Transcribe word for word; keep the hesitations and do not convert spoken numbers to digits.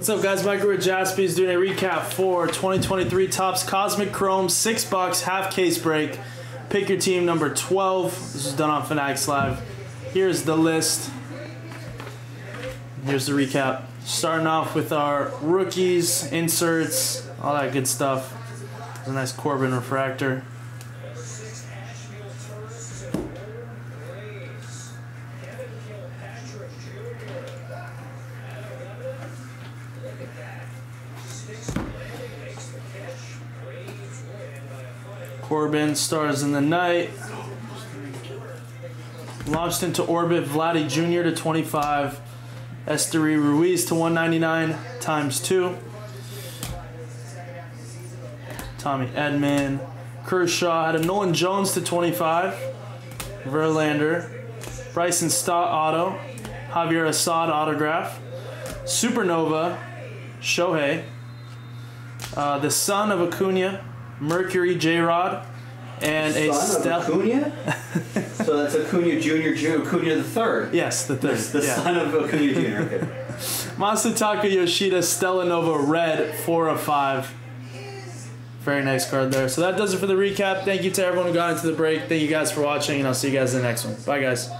What's up, guys? Michael with Jaspi's doing a recap for twenty twenty-three Topps Cosmic Chrome six box half case break. Pick your team number twelve. This is done on Fanatics Live. Here's the list. Here's the recap. Starting off with our rookies, inserts, all that good stuff. There's a nice Corbin refractor. Corbin, Stars in the Night. Launched into Orbit, Vladdy Junior to twenty-five. Esteree Ruiz to one ninety-nine times two. Tommy Edman. Kershaw had a Nolan Jones to twenty-five. Verlander. Bryson Stott auto. Javier Assad autograph. Supernova. Shohei. Uh, the son of Acuna. Mercury J-Rod, and a Stella Acuna. So that's Acuna Junior, Junior Acuna the third. Yes, the third. That's the yeah. son of Acuna Junior Okay. Masataka Yoshida, Stella Nova Red, four of five. Very nice card there. So that does it for the recap. Thank you to everyone who got into the break. Thank you guys for watching, and I'll see you guys in the next one. Bye, guys.